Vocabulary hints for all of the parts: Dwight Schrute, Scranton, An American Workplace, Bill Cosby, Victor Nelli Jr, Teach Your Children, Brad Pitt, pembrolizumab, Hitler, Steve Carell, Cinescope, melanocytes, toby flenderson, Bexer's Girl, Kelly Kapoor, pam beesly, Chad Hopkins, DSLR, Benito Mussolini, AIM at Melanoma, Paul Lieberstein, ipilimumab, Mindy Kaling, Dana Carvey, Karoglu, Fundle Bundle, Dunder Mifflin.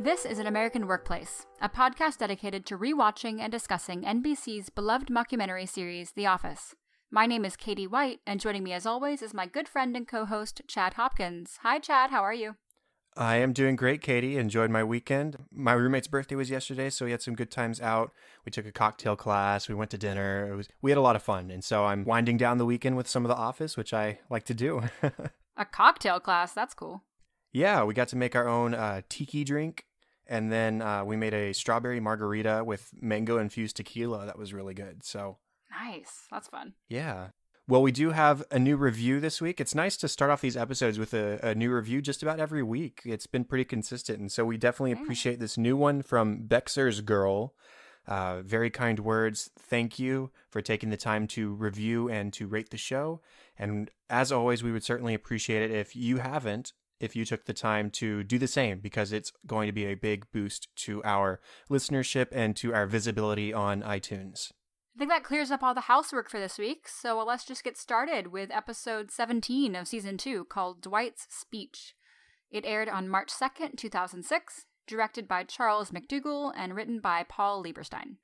This is An American Workplace, a podcast dedicated to rewatching and discussing NBC's beloved mockumentary series, The Office. My name is Katie White, and joining me as always is my good friend and co-host, Chad Hopkins. Hi, Chad. How are you? I am doing great, Katie. Enjoyed my weekend. My roommate's birthday was yesterday, so we had some good times out. We took a cocktail class. We went to dinner. We had a lot of fun, and so I'm winding down the weekend with some of The Office, which I like to do. A cocktail class? That's cool. Yeah, we got to make our own tiki drink. And then we made a strawberry margarita with mango-infused tequila that was really good. So nice. That's fun. Yeah. Well, we do have a new review this week. It's nice to start off these episodes with a new review just about every week. It's been pretty consistent. And so we definitely appreciate this new one from Bexer's Girl. Very kind words. Thank you for taking the time to review and to rate the show. And as always, we would certainly appreciate it if you haven't. If you took the time to do the same, because it's going to be a big boost to our listenership and to our visibility on iTunes. I think that clears up all the housework for this week, so let's just get started with episode 17 of season 2, called Dwight's Speech. It aired on March 2nd, 2006, directed by Charles McDougall and written by Paul Lieberstein.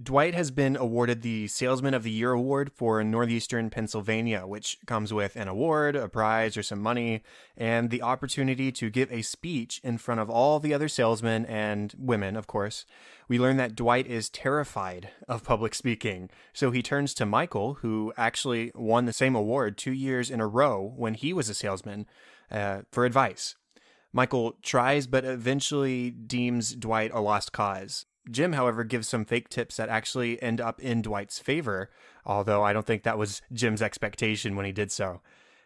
Dwight has been awarded the Salesman of the Year Award for Northeastern Pennsylvania, which comes with an award, a prize, or some money, and the opportunity to give a speech in front of all the other salesmen and women, of course. We learn that Dwight is terrified of public speaking, so he turns to Michael, who actually won the same award 2 years in a row when he was a salesman, for advice. Michael tries, but eventually deems Dwight a lost cause. Jim, however, gives some fake tips that actually end up in Dwight's favor, although I don't think that was Jim's expectation when he did so.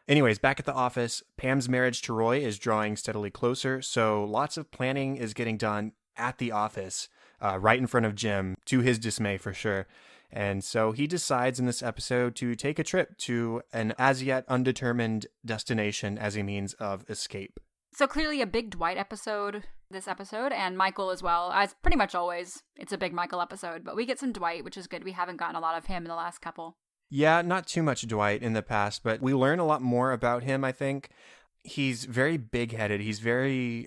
Anyways, back at the office, Pam's marriage to Roy is drawing steadily closer, so lots of planning is getting done at the office, right in front of Jim, to his dismay for sure. And so he decides in this episode to take a trip to an as yet undetermined destination as a means of escape. So clearly a big Dwight episode, this episode, and Michael as well. As pretty much always, it's a big Michael episode, but we get some Dwight, which is good. We haven't gotten a lot of him in the last couple. Yeah, not too much Dwight in the past, but we learn a lot more about him, I think. He's very big-headed. He's very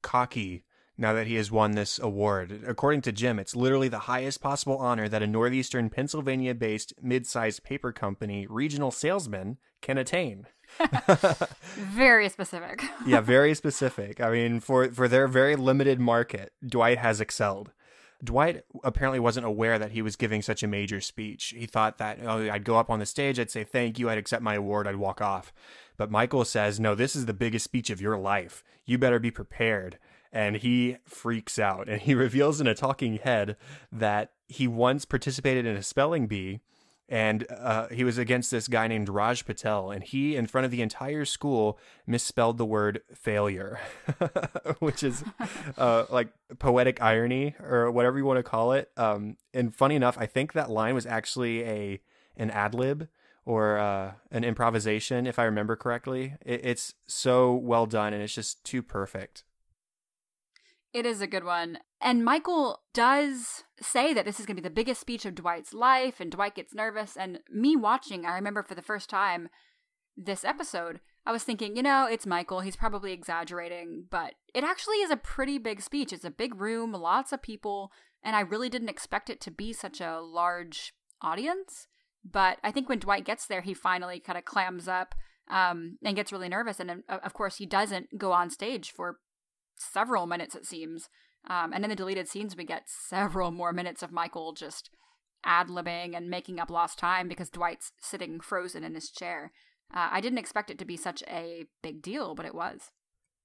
cocky now that he has won this award. According to Jim, it's literally the highest possible honor that a Northeastern Pennsylvania-based mid-sized paper company regional salesman can attain. Very specific. Yeah, very specific. I mean, for their very limited market, Dwight has excelled. Dwight apparently wasn't aware that he was giving such a major speech. He thought that, oh, I'd go up on the stage, I'd say thank you, I'd accept my award, I'd walk off. But Michael says, no, this is the biggest speech of your life. You better be prepared. And he freaks out, and he reveals in a talking head that he once participated in a spelling bee. And he was against this guy named Raj Patel, and he, in front of the entire school, misspelled the word failure, which is like poetic irony or whatever you want to call it. And funny enough, I think that line was actually an ad lib or an improvisation, if I remember correctly. It's so well done, and it's just too perfect. It is a good one. And Michael does say that this is going to be the biggest speech of Dwight's life, and Dwight gets nervous. And me watching, I remember for the first time this episode, I was thinking, you know, it's Michael. He's probably exaggerating, but it actually is a pretty big speech. It's a big room, lots of people, and I really didn't expect it to be such a large audience. But I think when Dwight gets there, he finally kind of clams up and gets really nervous. And of course, he doesn't go on stage for several minutes, it seems. And in the deleted scenes, we get several more minutes of Michael just ad-libbing and making up lost time because Dwight's sitting frozen in his chair. I didn't expect it to be such a big deal, but it was.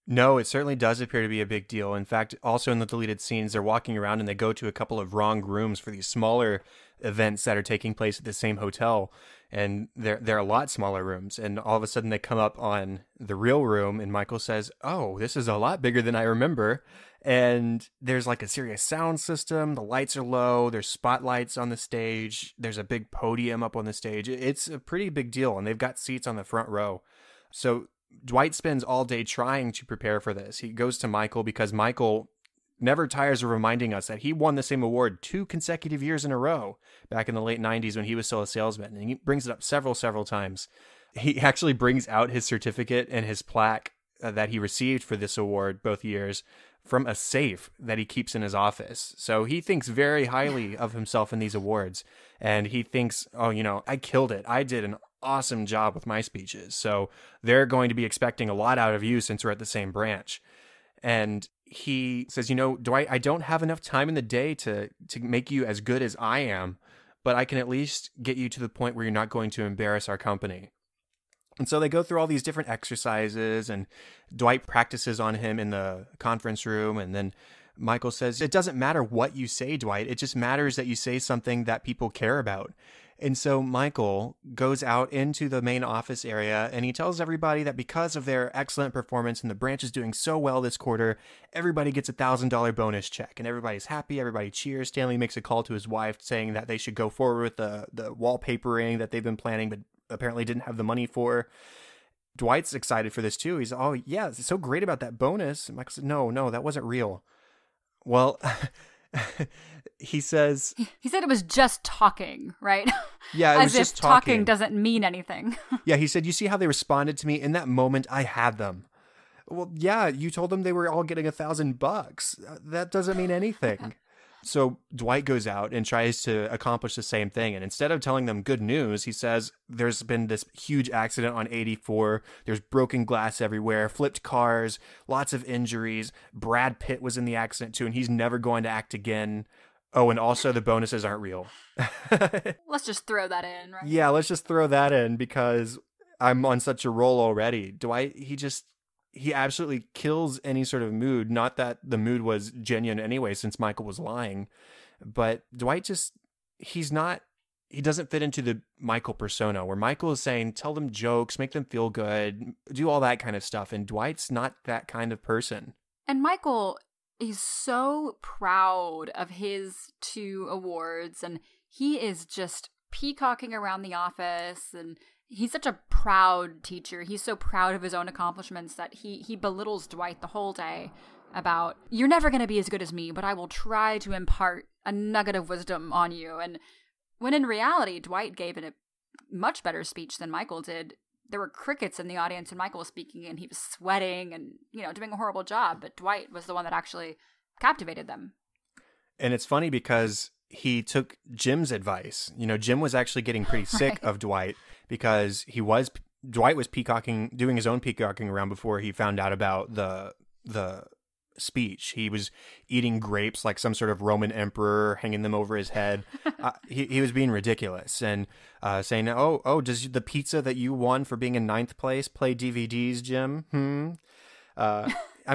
No, it certainly does appear to be a big deal. In fact, also in the deleted scenes, they're walking around and they go to a couple of wrong rooms for these smaller events that are taking place at the same hotel. And they're a lot smaller rooms. And all of a sudden they come up on the real room and Michael says, oh, this is a lot bigger than I remember. And there's like a serious sound system. The lights are low. There's spotlights on the stage. There's a big podium up on the stage. It's a pretty big deal. And they've got seats on the front row. So Dwight spends all day trying to prepare for this. He goes to Michael because Michael never tires of reminding us that he won the same award 2 consecutive years in a row back in the late 90s when he was still a salesman. And he brings it up several times. He actually brings out his certificate and his plaque that he received for this award both years from a safe that he keeps in his office. So he thinks very highly of himself in these awards, and he thinks, oh, you know, I killed it. I did an awesome job with my speeches. So they're going to be expecting a lot out of you since we're at the same branch. And he says, you know, Dwight, I don't have enough time in the day to make you as good as I am, but I can at least get you to the point where you're not going to embarrass our company. And so they go through all these different exercises, and Dwight practices on him in the conference room. And then Michael says, it doesn't matter what you say, Dwight. It just matters that you say something that people care about. And so Michael goes out into the main office area, and he tells everybody that because of their excellent performance and the branch is doing so well this quarter, everybody gets a $1,000 bonus check, and everybody's happy. Everybody cheers. Stanley makes a call to his wife saying that they should go forward with the wallpapering that they've been planning, but apparently didn't have the money for. Dwight's excited for this too. He's, oh yeah, it's so great about that bonus. And Michael said, no, that wasn't real. Well, he says... He said it was just talking, right? Yeah, it was just talking. As if talking doesn't mean anything. Yeah, he said, you see how they responded to me? In that moment, I had them. Well, yeah, you told them they were all getting $1,000. That doesn't mean anything. So Dwight goes out and tries to accomplish the same thing. And instead of telling them good news, he says, there's been this huge accident on 84. There's broken glass everywhere, flipped cars, lots of injuries. Brad Pitt was in the accident too, and he's never going to act again. Oh, and also the bonuses aren't real. Let's just throw that in, right? Yeah, let's just throw that in because I'm on such a roll already. Dwight, he absolutely kills any sort of mood. Not that the mood was genuine anyway, since Michael was lying, but Dwight he doesn't fit into the Michael persona where Michael is saying, tell them jokes, make them feel good, do all that kind of stuff. And Dwight's not that kind of person. And Michael is so proud of his 2 awards, and he is just peacocking around the office, and he's such a proud teacher. He's so proud of his own accomplishments that he belittles Dwight the whole day about, you're never going to be as good as me, but I will try to impart a nugget of wisdom on you. And when in reality, Dwight gave it a much better speech than Michael did. There were crickets in the audience when Michael was speaking, and he was sweating and, you know, doing a horrible job. But Dwight was the one that actually captivated them. And it's funny because he took Jim's advice. You know, Jim was actually getting pretty sick of Dwight because Dwight was peacocking, doing his own peacocking around before he found out about the speech. He was eating grapes like some sort of Roman emperor, hanging them over his head. He was being ridiculous and saying, oh, does the pizza that you won for being in 9th place play DVDs, Jim? I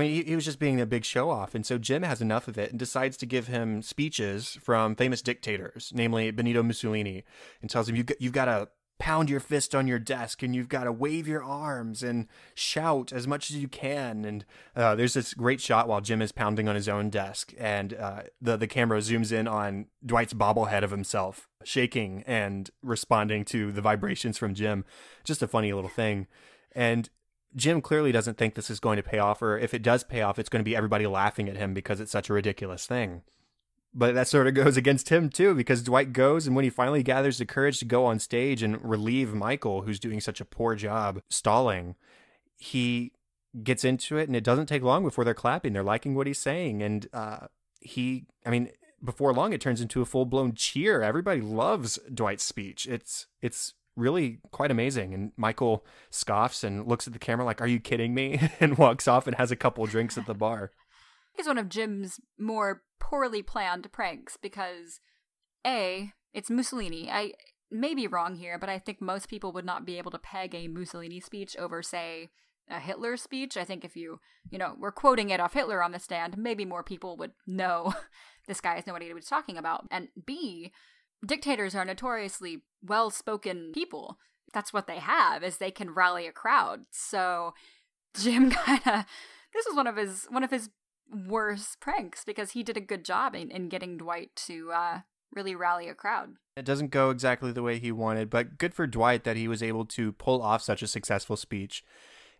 mean, he was just being a big show off. And so Jim has enough of it and decides to give him speeches from famous dictators, namely Benito Mussolini, and tells him, you've got to pound your fist on your desk, and you've got to wave your arms and shout as much as you can. And there's this great shot while Jim is pounding on his own desk, and the camera zooms in on Dwight's bobblehead of himself shaking and responding to the vibrations from Jim. Just a funny little thing. And Jim clearly doesn't think this is going to pay off, or if it does pay off, it's going to be everybody laughing at him because it's such a ridiculous thing. But that sort of goes against him too, because Dwight goes, and when he finally gathers the courage to go on stage and relieve Michael, who's doing such a poor job stalling, he gets into it, and it doesn't take long before they're clapping. They're liking what he's saying. And before long, it turns into a full-blown cheer. Everybody loves Dwight's speech. It's really quite amazing. And Michael scoffs and looks at the camera like, are you kidding me? And walks off and has a couple drinks at the bar. It's one of Jim's more poorly planned pranks because, A, it's Mussolini. I may be wrong here, but I think most people would not be able to peg a Mussolini speech over, say, a Hitler speech. I think if you were quoting it off Hitler on the stand, maybe more people would know this guy is nobody he was talking about. And B, dictators are notoriously well-spoken people. That's what they have, is they can rally a crowd. So Jim this was one of his worse pranks because he did a good job in getting Dwight to really rally a crowd. It doesn't go exactly the way he wanted, but good for Dwight that he was able to pull off such a successful speech.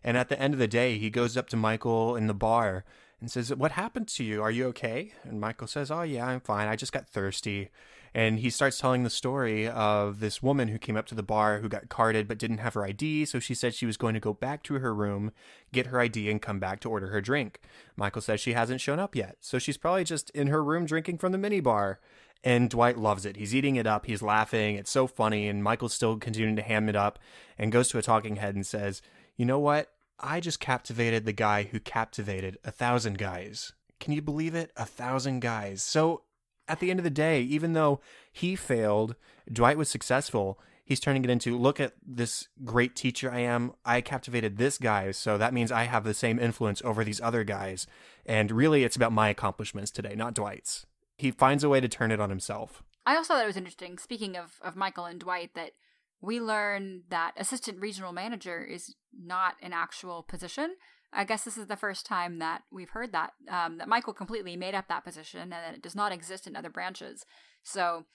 And at the end of the day, he goes up to Michael in the bar and says, what happened to you? Are you okay? And Michael says, oh yeah, I'm fine. I just got thirsty. And he starts telling the story of this woman who came up to the bar who got carded but didn't have her ID, so she said she was going to go back to her room, get her ID, and come back to order her drink. Michael says she hasn't shown up yet, so she's probably just in her room drinking from the minibar. And Dwight loves it. He's eating it up. He's laughing. It's so funny. And Michael's still continuing to ham it up and goes to a talking head and says, "You know what? I just captivated the guy who captivated 1,000 guys. Can you believe it? 1,000 guys." So at the end of the day, even though he failed, Dwight was successful. He's turning it into, look at this great teacher I am. I captivated this guy, so that means I have the same influence over these other guys. And really, it's about my accomplishments today, not Dwight's. He finds a way to turn it on himself. I also thought it was interesting, speaking of Michael and Dwight, that we learn that assistant regional manager is not an actual position. I guess this is the first time that we've heard that, that Michael completely made up that position and that it does not exist in other branches. So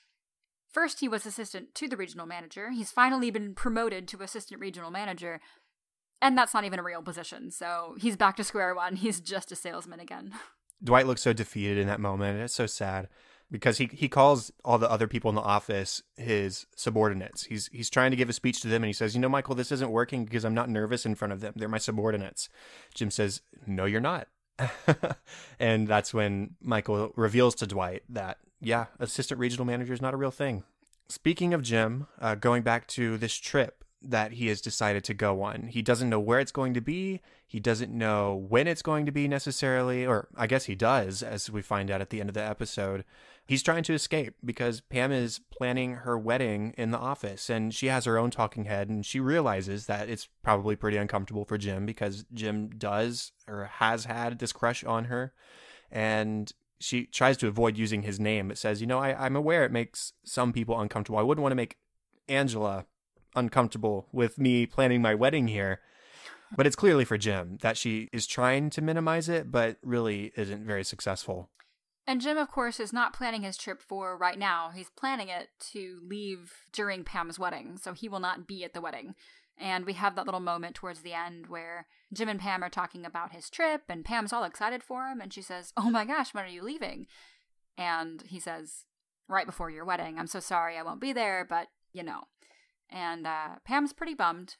first he was assistant to the regional manager. He's finally been promoted to assistant regional manager, and that's not even a real position. So he's back to square one. He's just a salesman again. Dwight looks so defeated in that moment. It's so sad because he calls all the other people in the office his subordinates. He's trying to give a speech to them, and he says, "You know, Michael, this isn't working because I'm not nervous in front of them. They're my subordinates." Jim says, "No, you're not." And that's when Michael reveals to Dwight that, yeah, assistant regional manager is not a real thing. Speaking of Jim, going back to this trip that he has decided to go on. He doesn't know where it's going to be. He doesn't know when it's going to be necessarily, or I guess he does, as we find out at the end of the episode. He's trying to escape because Pam is planning her wedding in the office, and she has her own talking head, and she realizes that it's probably pretty uncomfortable for Jim because Jim does or has had this crush on her, and she tries to avoid using his name. It says, you know, I'm aware it makes some people uncomfortable. I wouldn't want to make Angela uncomfortable with me planning my wedding here. But it's clearly for Jim that she is trying to minimize it, but really isn't very successful. And Jim, of course, is not planning his trip for right now. He's planning it to leave during Pam's wedding, so he will not be at the wedding. And we have that little moment towards the end where Jim and Pam are talking about his trip, and Pam's all excited for him, and she says, "Oh my gosh, when are you leaving?" And he says, "Right before your wedding. I'm so sorry I won't be there, but you know." And Pam's pretty bummed,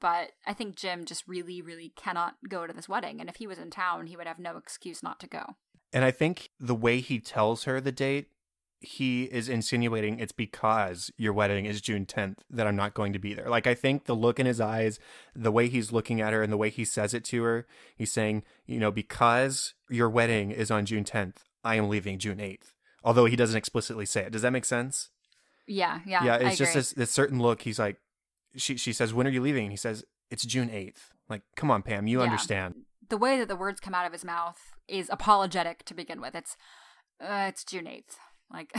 but I think Jim just really, really cannot go to this wedding. And if he was in town, he would have no excuse not to go. And I think the way he tells her the date, he is insinuating it's because your wedding is June 10th that I'm not going to be there. Like, I think the look in his eyes, the way he's looking at her and the way he says it to her, he's saying, you know, because your wedding is on June 10th, I am leaving June 8th. Although he doesn't explicitly say it. Does that make sense? Yeah. It's I just agree. This certain look. He's like, she says, "When are you leaving?" And he says, "It's June 8th. Like, come on, Pam, you understand. The way that the words come out of his mouth is apologetic to begin with. It's June 8th. Like,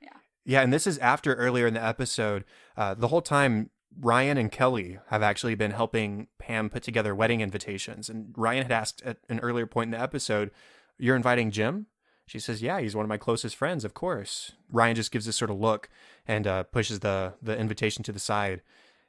yeah. Yeah, and this is after earlier in the episode. The whole time, Ryan and Kelly have actually been helping Pam put together wedding invitations. And Ryan had asked at an earlier point in the episode, "You're inviting Jim?" She says, "Yeah, he's one of my closest friends, of course." Ryan just gives this sort of look and pushes the invitation to the side.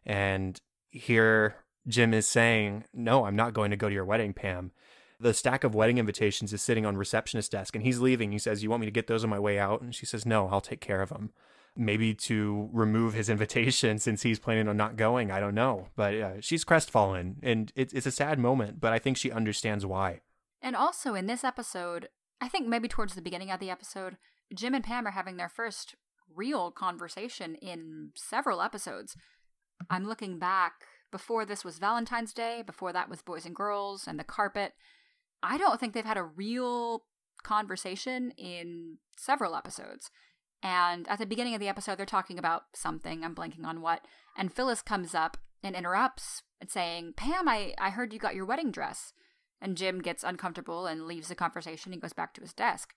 And here Jim is saying, "No, I'm not going to go to your wedding, Pam." The stack of wedding invitations is sitting on receptionist's desk, and he's leaving. He says, "You want me to get those on my way out?" And she says, "No, I'll take care of them." Maybe to remove his invitation since he's planning on not going. I don't know. But she's crestfallen, and it's a sad moment, but I think she understands why. And also in this episode, I think maybe towards the beginning of the episode, Jim and Pam are having their first real conversation in several episodes. I'm looking back. Before this was Valentine's Day. Before that was Boys and Girls and The Carpet. I don't think they've had a real conversation in several episodes. And at the beginning of the episode, they're talking about something. I'm blanking on what. And Phyllis comes up and interrupts and saying, "Pam, I heard you got your wedding dress." And Jim gets uncomfortable and leaves the conversation and goes back to his desk.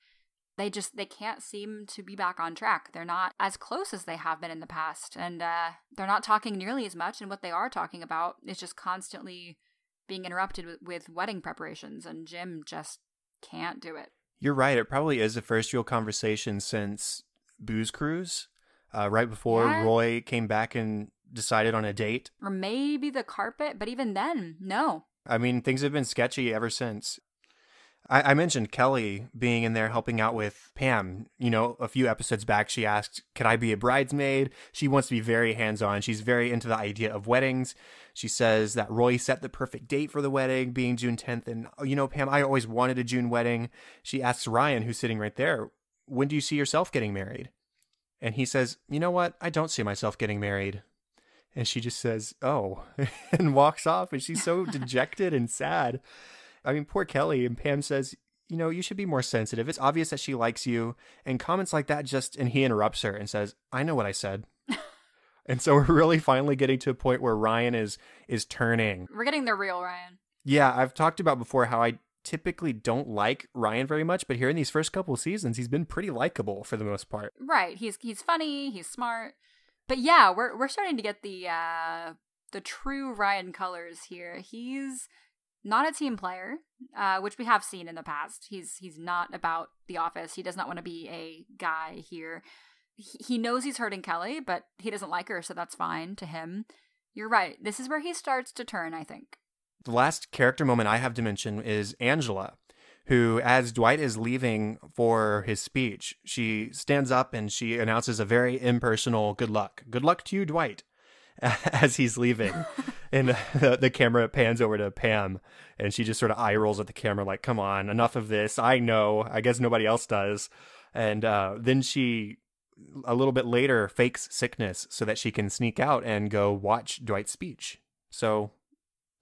They can't seem to be back on track. They're not as close as they have been in the past. And they're not talking nearly as much. And what they are talking about is just constantly being interrupted with wedding preparations. And Jim just can't do it. You're right. It probably is the first real conversation since Booze Cruise, right before Roy came back and decided on a date. Or maybe The Carpet. But even then, no. I mean, things have been sketchy ever since. I mentioned Kelly being in there helping out with Pam. You know, a few episodes back, she asked, "Can I be a bridesmaid?" She wants to be very hands-on. She's very into the idea of weddings. She says that Roy set the perfect date for the wedding, being June 10th. And, you know, Pam, I always wanted a June wedding. She asks Ryan, who's sitting right there, "When do you see yourself getting married?" And he says, "You know what? I don't see myself getting married." And she just says, "Oh," and walks off. And she's so dejected and sad. I mean, poor Kelly. And Pam says, you know, you should be more sensitive. It's obvious that she likes you. And comments like that just, and he interrupts her and says, "I know what I said." And so we're really finally getting to a point where Ryan is turning. We're getting the real Ryan. Yeah, I've talked about before how I typically don't like Ryan very much, but here in these first couple of seasons, he's been pretty likable for the most part. Right. He's funny. He's smart. But yeah, we're starting to get the true Ryan colors here. He's not a team player, which we have seen in the past. He's not about the office. He does not want to be a guy here. He knows he's hurting Kelly, but he doesn't like her, so that's fine to him. You're right. This is where he starts to turn, I think. The last character moment I have to mention is Angela, who, as Dwight is leaving for his speech, she stands up and she announces a very impersonal "good luck. Good luck to you, Dwight," as he's leaving. And the camera pans over to Pam, and she just sort of eye rolls at the camera like, "Come on, enough of this. I know. I guess nobody else does." And then she, a little bit later, fakes sickness so that she can sneak out and go watch Dwight's speech. So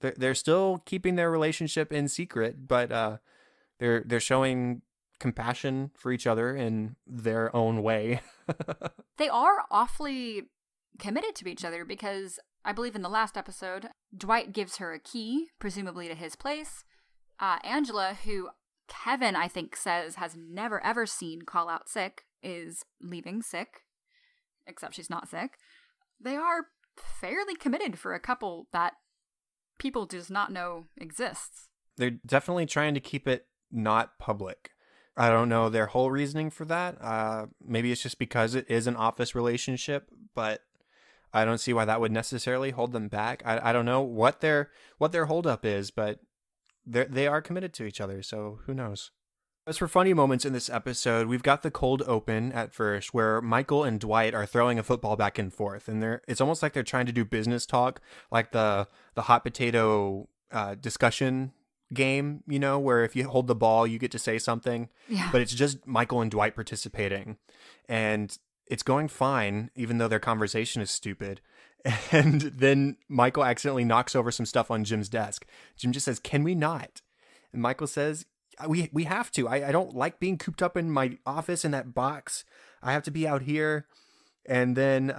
they're still keeping their relationship in secret, but they're showing compassion for each other in their own way. They are awfully committed to each other because I believe in the last episode, Dwight gives her a key, presumably to his place. Angela, who Kevin, I think, says has never, ever seen call out sick, is leaving sick, except she's not sick. They are fairly committed for a couple that people does not know exists. They're definitely trying to keep it not public. I don't know their whole reasoning for that. Maybe it's just because it is an office relationship, but I don't see why that would necessarily hold them back. I don't know what their holdup is, but they are committed to each other, so who knows? As for funny moments in this episode, we've got the cold open at first, where Michael and Dwight are throwing a football back and forth, and it's almost like they're trying to do business talk, like the hot potato discussion game, you know, where if you hold the ball, you get to say something. Yeah. But it's just Michael and Dwight participating, and it's going fine, even though their conversation is stupid. And then Michael accidentally knocks over some stuff on Jim's desk. Jim just says, "Can we not?" And Michael says, We have to. I don't like being cooped up in my office in that box. I have to be out here." And then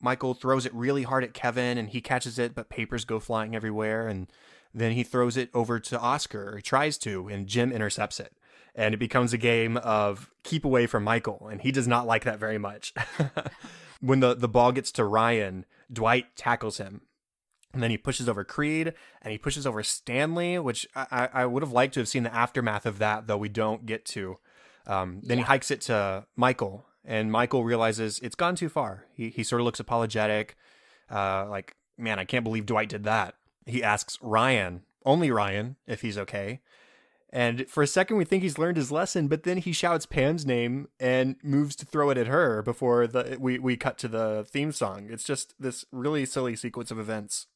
Michael throws it really hard at Kevin, and he catches it, but papers go flying everywhere. And then he throws it over to Oscar, or tries to, and Jim intercepts it. And it becomes a game of keep away from Michael, and he does not like that very much. When the ball gets to Ryan, Dwight tackles him. And then he pushes over Creed, and he pushes over Stanley, which I would have liked to have seen the aftermath of that, though we don't get to. Then he hikes it to Michael, and Michael realizes it's gone too far. He sort of looks apologetic, like, "Man, I can't believe Dwight did that." He asks Ryan, only Ryan, if he's okay. And for a second, we think he's learned his lesson, but then he shouts Pam's name and moves to throw it at her before we cut to the theme song. It's just this really silly sequence of events.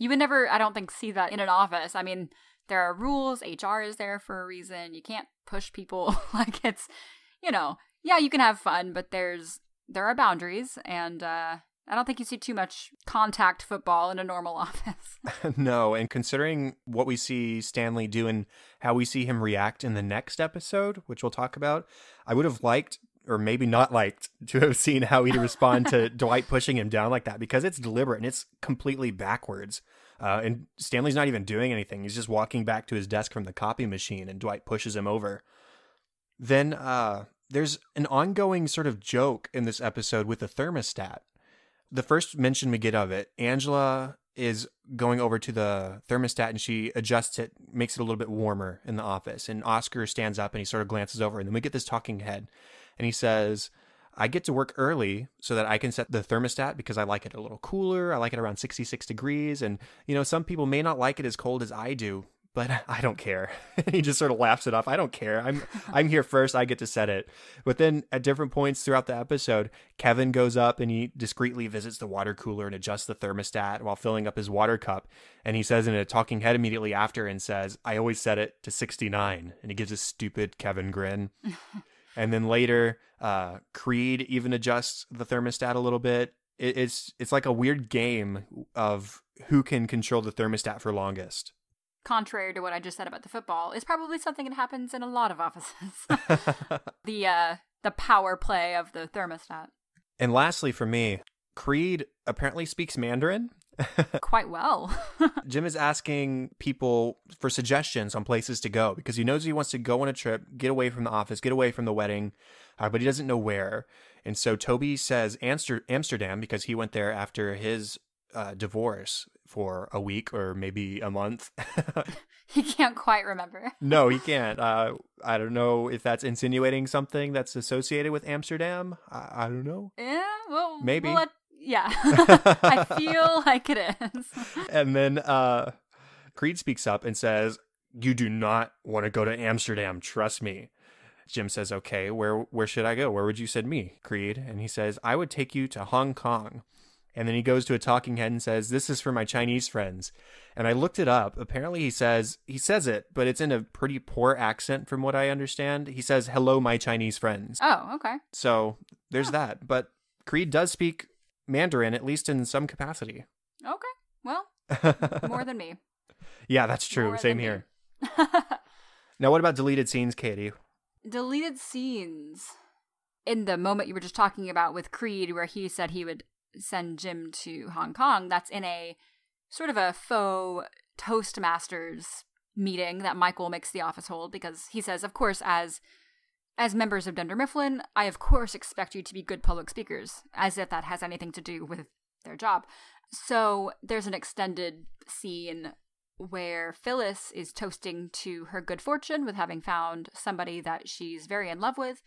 You would never, I don't think, see that in an office. I mean, there are rules. HR is there for a reason. You can't push people. Like, it's, you know, yeah, you can have fun, but there are boundaries. And I don't think you see too much contact football in a normal office. No, and considering what we see Stanley do and how we see him react in the next episode, which we'll talk about, I would have liked, or maybe not liked, to have seen how he'd respond to Dwight pushing him down like that, because it's deliberate and it's completely backwards. And Stanley's not even doing anything. He's just walking back to his desk from the copy machine, and Dwight pushes him over. Then there's an ongoing sort of joke in this episode with the thermostat. The first mention we get of it, Angela is going over to the thermostat and she adjusts it, makes it a little bit warmer in the office. And Oscar stands up and he sort of glances over, and then we get this talking head. And he says, "I get to work early so that I can set the thermostat because I like it a little cooler. I like it around 66 degrees. And, you know, some people may not like it as cold as I do, but I don't care. He just sort of laughs it off. I don't care. I'm here first. I get to set it. But then at different points throughout the episode, Kevin goes up and he discreetly visits the water cooler and adjusts the thermostat while filling up his water cup. And he says in a talking head immediately after and says, "I always set it to 69. And he gives a stupid Kevin grin. And then later, Creed even adjusts the thermostat a little bit. It's like a weird game of who can control the thermostat for longest. Contrary to what I just said about the football, is probably something that happens in a lot of offices. The power play of the thermostat. And lastly for me, Creed apparently speaks Mandarin. Quite well. Jim is asking people for suggestions on places to go because he knows he wants to go on a trip, get away from the office, get away from the wedding, but he doesn't know where. And so Toby says Amsterdam because he went there after his divorce for a week or maybe a month. He can't quite remember. No, he can't. I don't know if that's insinuating something that's associated with Amsterdam. I don't know. Yeah, well, maybe. Well, yeah. I feel like it is. And then Creed speaks up and says, "You do not want to go to Amsterdam, trust me." Jim says, "Okay, where should I go? Where would you send me, Creed?" And he says, "I would take you to Hong Kong." And then he goes to a talking head and says, "This is for my Chinese friends." And I looked it up. Apparently he says it, but it's in a pretty poor accent from what I understand. He says, "Hello, my Chinese friends." Oh, okay. So there's that. But Creed does speak Mandarin, at least in some capacity. Okay. Well, more than me. Yeah, that's true. More Same here. Now, what about deleted scenes, Katie? Deleted scenes. In the moment you were just talking about with Creed, where he said he would send Jim to Hong Kong, that's in a sort of a faux Toastmasters meeting that Michael makes the office hold, because he says, "Of course, as members of Dunder Mifflin, I of course expect you to be good public speakers," as if that has anything to do with their job. So there's an extended scene where Phyllis is toasting to her good fortune with having found somebody that she's very in love with,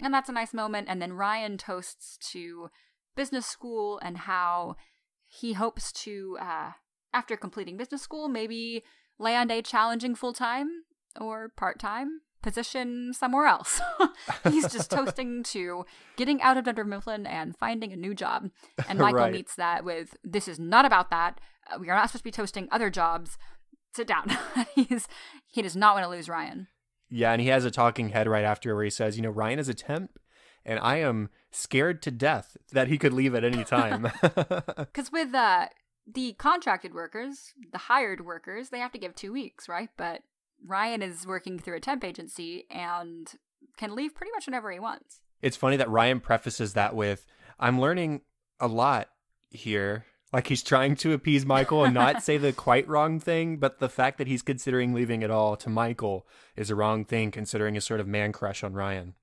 and that's a nice moment. And then Ryan toasts to business school and how he hopes to, after completing business school, maybe land a challenging full-time or part-time position somewhere else. He's just toasting to getting out of Dunder Mifflin and finding a new job. And Michael right. meets that with, "This is not about that. We are not supposed to be toasting other jobs. Sit down." He does not want to lose Ryan. Yeah, and he has a talking head right after where he says, "You know, Ryan is a temp, and I am scared to death that he could leave at any time." Because with the contracted workers, the hired workers, they have to give 2 weeks, right? But Ryan is working through a temp agency and can leave pretty much whenever he wants. It's funny that Ryan prefaces that with, "I'm learning a lot here." Like he's trying to appease Michael and not say the quite wrong thing, but the fact that he's considering leaving at all to Michael is a wrong thing, considering his sort of man crush on Ryan.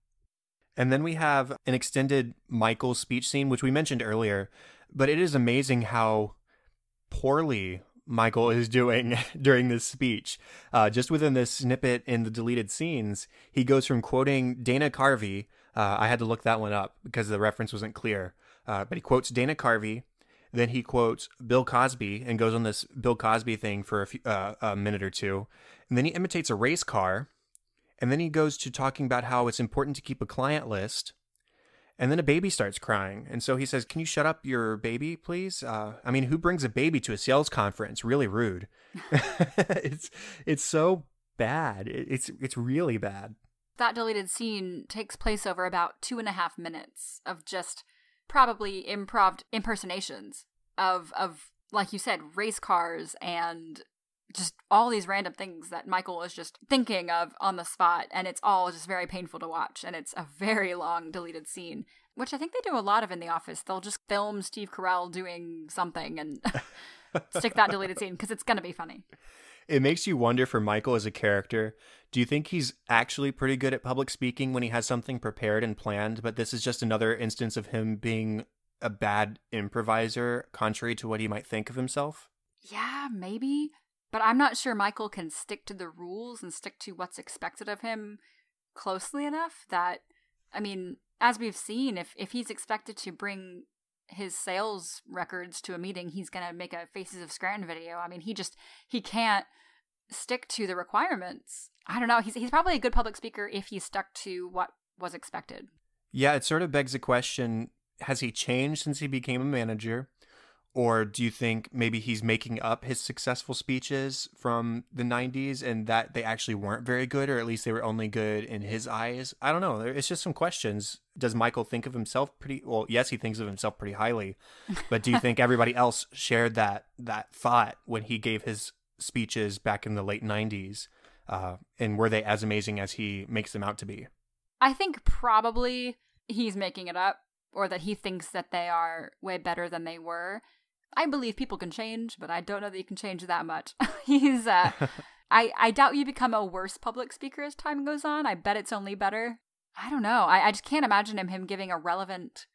And then we have an extended Michael speech scene, which we mentioned earlier, but it is amazing how poorly Michael is doing during this speech. Just within this snippet in the deleted scenes, he goes from quoting Dana Carvey. I had to look that one up because the reference wasn't clear. But he quotes Dana Carvey. Then he quotes Bill Cosby and goes on this Bill Cosby thing for a minute or two. And then he imitates a race car. And then he goes to talking about how it's important to keep a client list. And then a baby starts crying. And so he says, "Can you shut up your baby, please?" I mean, who brings a baby to a sales conference? Really rude. It's so bad. It's really bad. That deleted scene takes place over about 2.5 minutes of just probably improv impersonations of, like you said, race cars and just all these random things that Michael is just thinking of on the spot, and it's all just very painful to watch, and it's a very long deleted scene, which I think they do a lot of in The Office. They'll just film Steve Carell doing something and stick that deleted scene because it's going to be funny. It makes you wonder for Michael as a character, do you think he's actually pretty good at public speaking when he has something prepared and planned, but this is just another instance of him being a bad improviser, contrary to what he might think of himself? Yeah, maybe. But I'm not sure Michael can stick to the rules and stick to what's expected of him closely enough that, I mean, as we've seen, if he's expected to bring his sales records to a meeting, he's going to make a Faces of Scranton video. I mean, he can't stick to the requirements. I don't know. He's probably a good public speaker if he stuck to what was expected. Yeah, it sort of begs the question, has he changed since he became a manager? Or do you think maybe he's making up his successful speeches from the 90s and that they actually weren't very good, or at least they were only good in his eyes? I don't know. It's just some questions. Does Michael think of himself pretty... Well, yes, he thinks of himself pretty highly. But do you think everybody else shared that thought when he gave his speeches back in the late 90s? And were they as amazing as he makes them out to be? I think probably he's making it up, or that he thinks that they are way better than they were. I believe people can change, but I don't know that you can change that much. I doubt you become a worse public speaker as time goes on. I bet it's only better. I don't know. I just can't imagine him giving a relevant,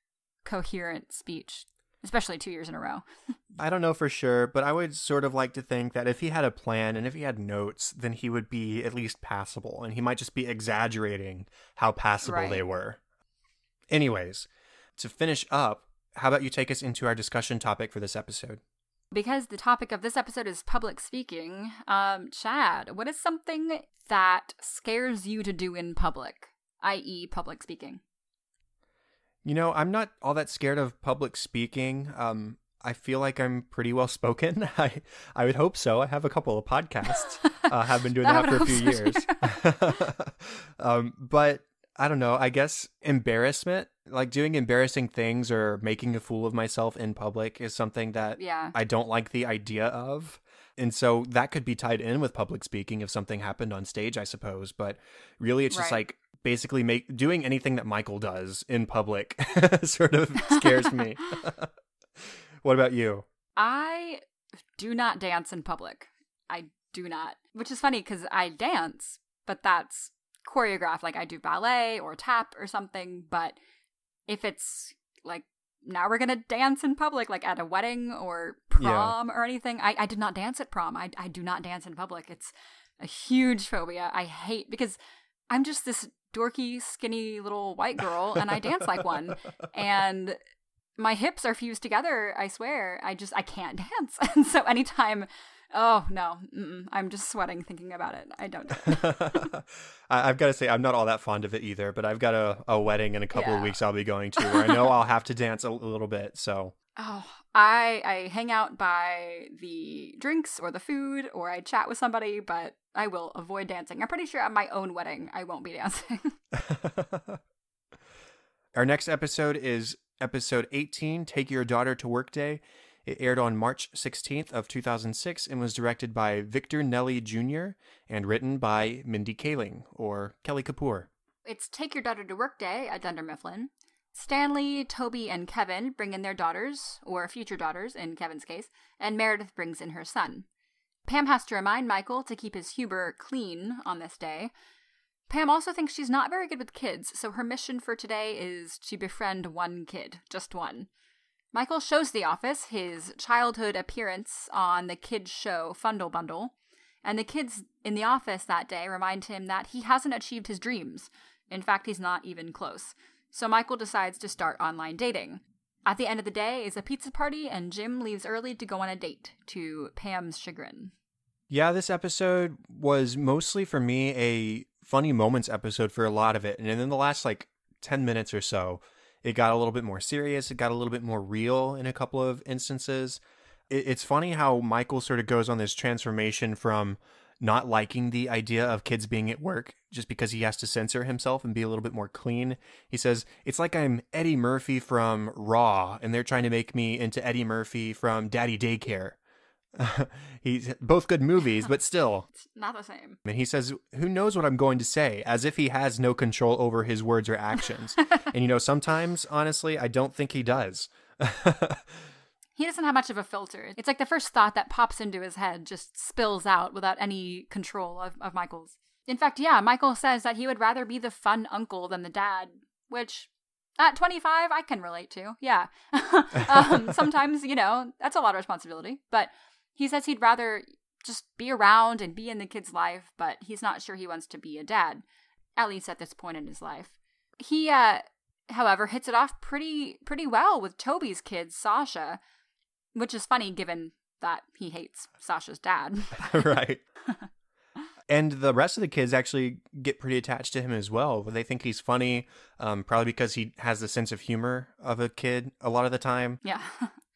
coherent speech, especially 2 years in a row. I don't know for sure, but I would sort of like to think that if he had a plan and if he had notes, then he would be at least passable, and he might just be exaggerating how passable they were. Anyways, to finish up, how about you take us into our discussion topic for this episode? Because the topic of this episode is public speaking, Chad, what is something that scares you to do in public, i.e. public speaking? You know, I'm not all that scared of public speaking. I feel like I'm pretty well spoken. I would hope so. I have a couple of podcasts. I've been doing that for a few years. But I don't know, I guess embarrassment, like doing embarrassing things or making a fool of myself in public is something that I don't like the idea of. And so that could be tied in with public speaking if something happened on stage, I suppose. But really, it's just like basically doing anything that Michael does in public sort of scares me. What about you? I do not dance in public. I do not. Which is funny because I dance, but that's choreographed. Like I do ballet or tap or something, but if it's like, now we're going to dance in public, like at a wedding or prom or anything. I did not dance at prom. I do not dance in public. It's a huge phobia. I hate, because I'm just this dorky, skinny little white girl and I dance like one. And my hips are fused together, I swear. I can't dance. And so anytime... Oh, no. I'm just sweating thinking about it. I don't know. I've got to say, I'm not all that fond of it either, but I've got a wedding in a couple of weeks I'll be going to where I know I'll have to dance a little bit, so. Oh, I hang out by the drinks or the food, or I chat with somebody, but I will avoid dancing. I'm pretty sure at my own wedding, I won't be dancing. Our next episode is episode 18, Take Your Daughter to Work Day. It aired on March 16th of 2006 and was directed by Victor Nelli Jr. and written by Mindy Kaling, or Kelly Kapoor. It's Take Your Daughter to Work Day at Dunder Mifflin. Stanley, Toby, and Kevin bring in their daughters, or future daughters in Kevin's case, and Meredith brings in her son. Pam has to remind Michael to keep his Huber clean on this day. Pam also thinks she's not very good with kids, so her mission for today is to befriend one kid, just one. Michael shows the office his childhood appearance on the kids' show Fundle Bundle, and the kids in the office that day remind him that he hasn't achieved his dreams. In fact, he's not even close. So Michael decides to start online dating. At the end of the day is a pizza party, and Jim leaves early to go on a date, to Pam's chagrin. Yeah, this episode was mostly, for me, a funny moments episode for a lot of it. And in the last, 10 minutes or so, it got a little bit more serious. It got a little bit more real in a couple of instances. It's funny how Michael sort of goes on this transformation from not liking the idea of kids being at work just because he has to censor himself and be a little bit more clean. He says, it's like I'm Eddie Murphy from Raw, and they're trying to make me into Eddie Murphy from Daddy Daycare. He's both good movies, but still. It's not the same. And he says, who knows what I'm going to say, as if he has no control over his words or actions. And, sometimes, honestly, I don't think he does. He doesn't have much of a filter. It's like the first thought that pops into his head just spills out without any control of Michael's. In fact, Michael says that he would rather be the fun uncle than the dad, which... At 25, I can relate to. Yeah. Sometimes, that's a lot of responsibility. But he says he'd rather just be around and be in the kid's life, but he's not sure he wants to be a dad, at least at this point in his life. He, however, hits it off pretty well with Toby's kid, Sasha, which is funny given that he hates Sasha's dad. Right. And the rest of the kids actually get pretty attached to him as well. They think he's funny, probably because he has the sense of humor of a kid a lot of the time. Yeah.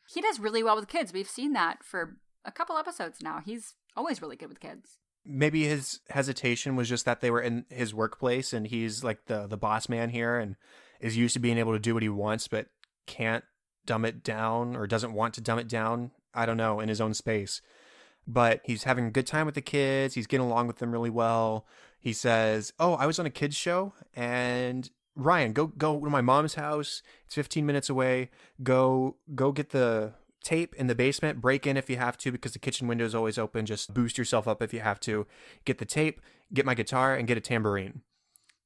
He does really well with kids. We've seen that for a couple episodes now. He's always really good with kids. Maybe his hesitation was just that they were in his workplace and he's like the boss man here and is used to being able to do what he wants but can't dumb it down or doesn't want to dumb it down, I don't know, in his own space. But he's having a good time with the kids. He's getting along with them really well. He says, oh, I was on a kid's show. And Ryan, go to my mom's house. It's 15 minutes away. Go get the tape in the basement. Break in if you have to because the kitchen window is always open. Just boost yourself up if you have to. Get the tape, get my guitar, and get a tambourine.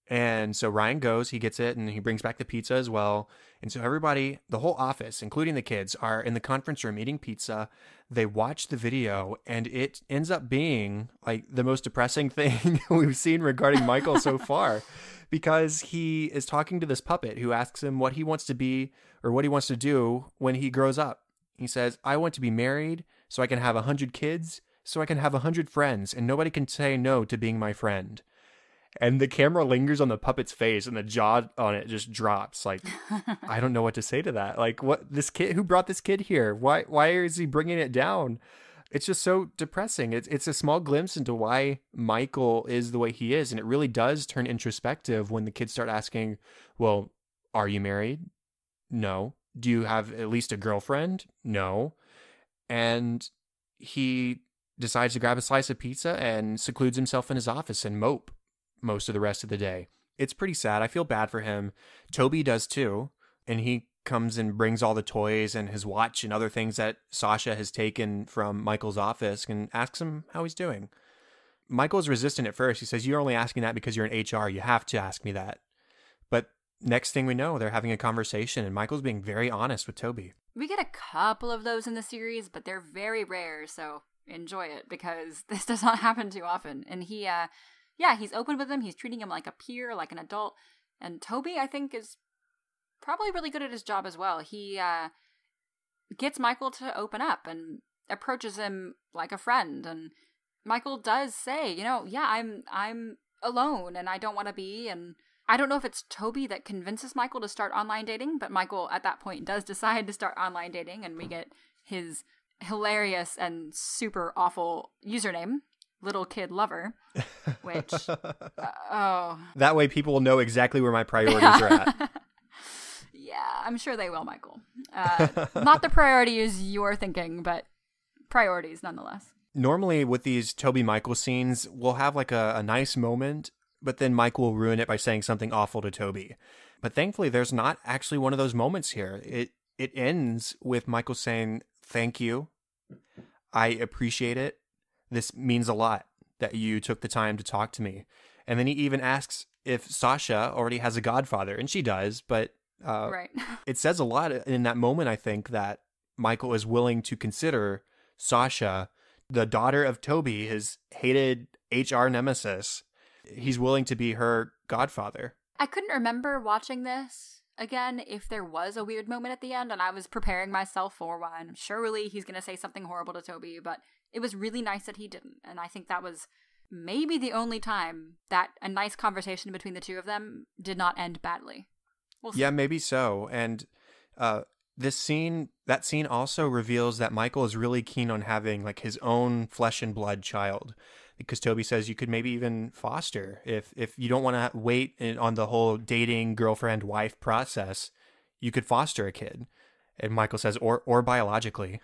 And so Ryan goes, he gets it, and he brings back the pizza as well. And so everybody, the whole office, including the kids, are in the conference room eating pizza. They watch the video, and it ends up being like the most depressing thing we've seen regarding Michael so far, because he is talking to this puppet who asks him what he wants to be or what he wants to do when he grows up. He says, I want to be married so I can have 100 kids, so I can have 100 friends, and nobody can say no to being my friend. And the camera lingers on the puppet's face and the jaw on it just drops. Like, I don't know what to say to that. Like, what, this kid, who brought this kid here? Why is he bringing it down? It's just so depressing. It's a small glimpse into why Michael is the way he is. And it really does turn introspective when the kids start asking, well, are you married? No. Do you have at least a girlfriend? No. And he decides to grab a slice of pizza and secludes himself in his office and mope most of the rest of the day. It's pretty sad. I feel bad for him. Toby does too. And he comes and brings all the toys and his watch and other things that Sasha has taken from Michael's office and asks him how he's doing. Michael's resistant at first. He says, you're only asking that because you're in HR. You have to ask me that. But next thing we know, they're having a conversation and Michael's being very honest with Toby. We get a couple of those in the series, but they're very rare. So enjoy it because this does not happen too often. And he, yeah, he's open with him. He's treating him like a peer, like an adult. And Toby, I think, is probably really good at his job as well. He gets Michael to open up and approaches him like a friend. And Michael does say, you know, yeah, I'm alone and I don't want to be. And I don't know if it's Toby that convinces Michael to start online dating, but Michael at that point does decide to start online dating. And we get his hilarious and super awful username, Little Kid Lover, which, oh. That way people will know exactly where my priorities are at. Yeah, I'm sure they will, Michael. Not the priorities you're thinking, but priorities nonetheless. Normally with these Toby Michael scenes, we'll have like a nice moment, but then Michael will ruin it by saying something awful to Toby. But thankfully, there's not actually one of those moments here. It ends with Michael saying, thank you. I appreciate it. This means a lot that you took the time to talk to me. And then he even asks if Sasha already has a godfather. And she does, but right. It says a lot in that moment, I think, that Michael is willing to consider Sasha, the daughter of Toby, his hated HR nemesis. He's willing to be her godfather. I couldn't remember watching this again if there was a weird moment at the end, and I was preparing myself for one. Surely he's going to say something horrible to Toby, but it was really nice that he didn't. And I think that was maybe the only time that a nice conversation between the two of them did not end badly. We'll see. Yeah, maybe so. And that scene also reveals that Michael is really keen on having like his own flesh and blood child, because Toby says you could maybe even foster if you don't want to wait on the whole dating girlfriend wife process, you could foster a kid. And Michael says, or biologically.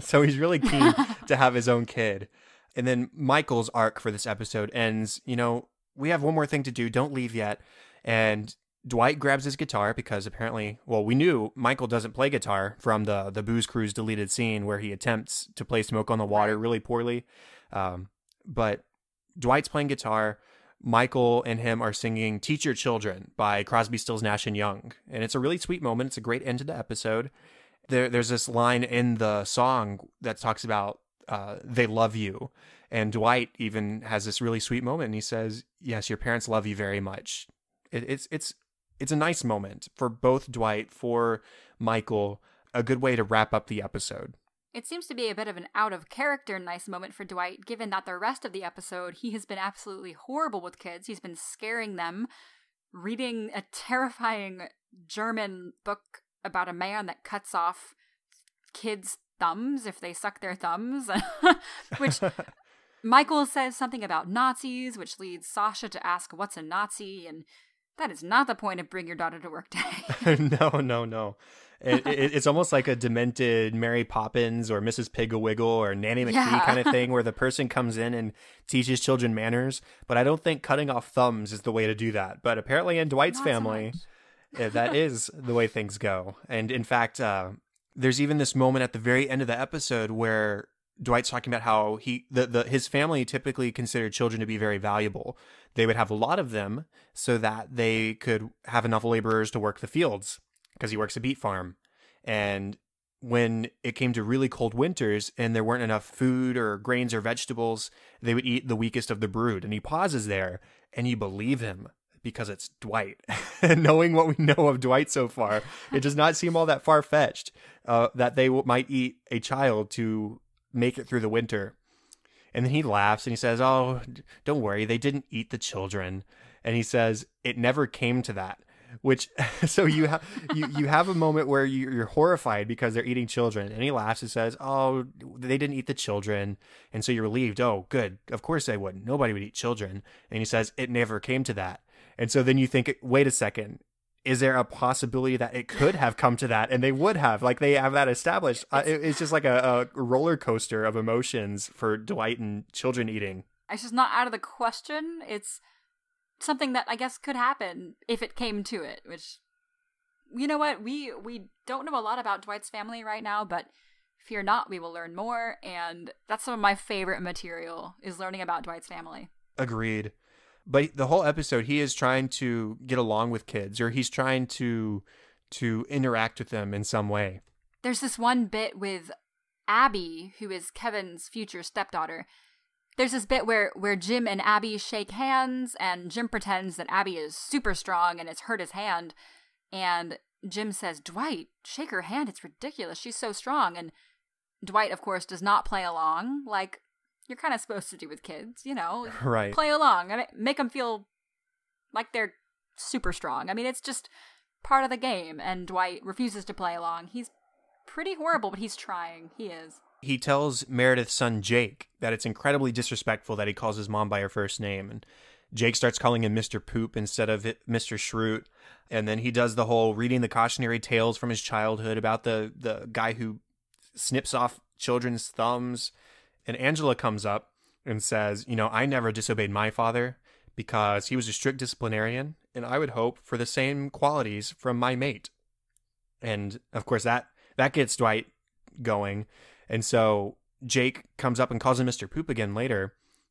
So he's really keen to have his own kid. And then Michael's arc for this episode ends, you know, we have one more thing to do. Don't leave yet. And Dwight grabs his guitar because apparently, well, we knew Michael doesn't play guitar from the Booze Cruise deleted scene where he attempts to play Smoke on the Water really poorly. But Dwight's playing guitar. Michael and him are singing Teach Your Children by Crosby, Stills, Nash, and Young. And it's a really sweet moment. It's a great end to the episode. There's this line in the song that talks about they love you. And Dwight even has this really sweet moment. And he says, yes, your parents love you very much. It's a nice moment for both Dwight, for Michael, a good way to wrap up the episode. It seems to be a bit of an out-of-character nice moment for Dwight, given that the rest of the episode, he has been absolutely horrible with kids. He's been scaring them, reading a terrifying German book about a man that cuts off kids' thumbs if they suck their thumbs, which Michael says something about Nazis, which leads Sasha to ask, what's a Nazi? And that is not the point of Bring Your Daughter to Work Day. No. It's almost like a demented Mary Poppins or Mrs. Pigawiggle or Nanny McPhee kind of thing, where the person comes in and teaches children manners. But I don't think cutting off thumbs is the way to do that. But apparently in Dwight's family, that is the way things go. And in fact, there's even this moment at the very end of the episode where Dwight's talking about how his family typically considered children to be very valuable. They would have a lot of them so that they could have enough laborers to work the fields, because he works a beet farm. And when it came to really cold winters and there weren't enough food or grains or vegetables, they would eat the weakest of the brood. And he pauses there, and you believe him because it's Dwight. And knowing what we know of Dwight so far, it does not seem all that far-fetched that they might eat a child to make it through the winter. And then he laughs and he says, oh, don't worry, they didn't eat the children. And he says, it never came to that. Which, so you have a moment where you're horrified because they're eating children. And he laughs and says, oh, they didn't eat the children. And so you're relieved. Oh, good. Of course they wouldn't. Nobody would eat children. And he says, it never came to that. And so then you think, wait a second. Is there a possibility that it could have come to that? And they would have, like, they have that established. It's just like a roller coaster of emotions for Dwight and children eating. It's just not out of the question. It's something that I guess could happen if it came to it, which, you know what? We don't know a lot about Dwight's family right now, but fear not, we will learn more. And that's some of my favorite material, is learning about Dwight's family. Agreed. But the whole episode, he is trying to get along with kids, or he's trying to interact with them in some way. There's this one bit with Abby, who is Kevin's future stepdaughter. There's this bit where Jim and Abby shake hands, and Jim pretends that Abby is super strong and it's hurt his hand. And Jim says, Dwight, shake her hand. It's ridiculous. She's so strong. And Dwight, of course, does not play along, like you're kind of supposed to do with kids, you know, right? Play along. I mean, make them feel like they're super strong. I mean, it's just part of the game. And Dwight refuses to play along. He's pretty horrible, but he's trying. He is. He tells Meredith's son, Jake, that it's incredibly disrespectful that he calls his mom by her first name. And Jake starts calling him Mr. Poop instead of Mr. Schrute. And then he does the whole reading the cautionary tales from his childhood about the guy who snips off children's thumbs. And Angela comes up and says, you know, I never disobeyed my father because he was a strict disciplinarian, and I would hope for the same qualities from my mate. And, of course, that gets Dwight going. And so Jake comes up and calls him Mr. Poop again later.